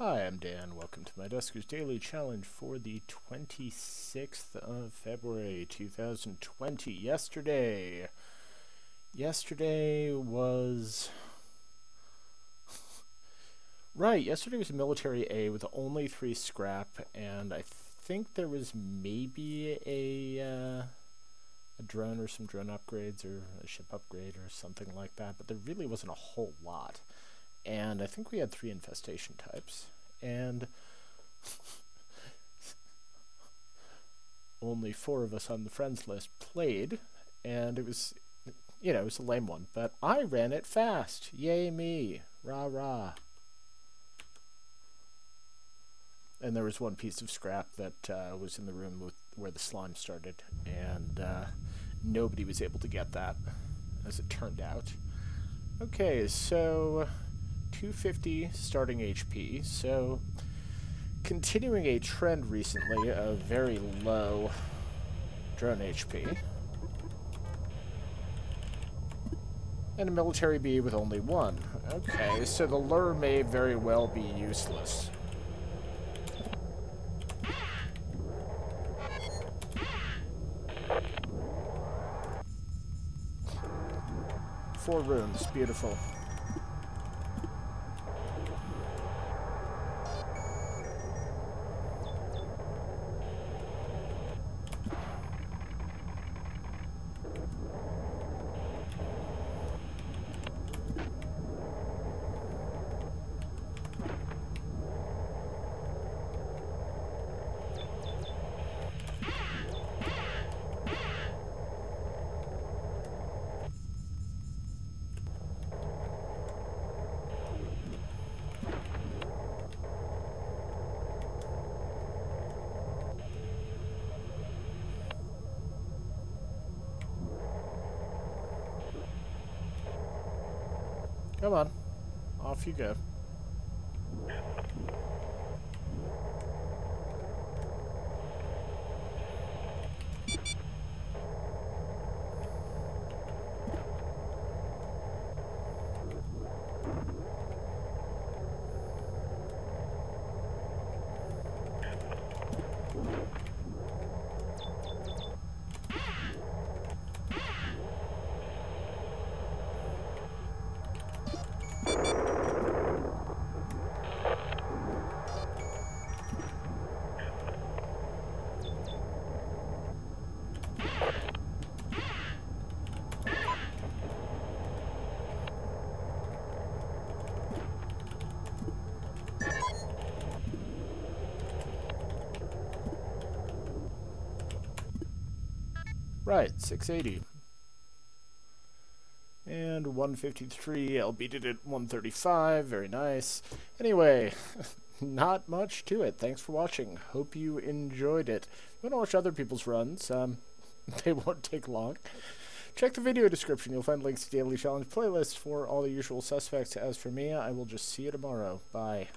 Hi, I'm Dan. Welcome to my Duskers Daily Challenge for the 26th of February, 2020. Yesterday was... right, yesterday was military A with only 3 scrap, and I think there was maybe a drone or some drone upgrades or a ship upgrade or something like that, but there really wasn't a whole lot. And I think we had 3 infestation types, and only 4 of us on the friends list played, and it was, you know, it was a lame one, but I ran it fast. Yay me, rah rah. And there was one piece of scrap that was in the room with where the slime started, and nobody was able to get that, as it turned out. Okay, so 250 starting HP, so continuing a trend recently of very low drone HP. And a military B with only 1. Okay, so the lure may very well be useless. Four rooms, beautiful. Come on, off you go. Right, 680. And 153, I'll beat it at 135, very nice. Anyway, not much to it. Thanks for watching. Hope you enjoyed it. If you want to watch other people's runs, they won't take long. Check the video description. You'll find links to Daily Challenge playlists for all the usual suspects. As for me, I will just see you tomorrow. Bye.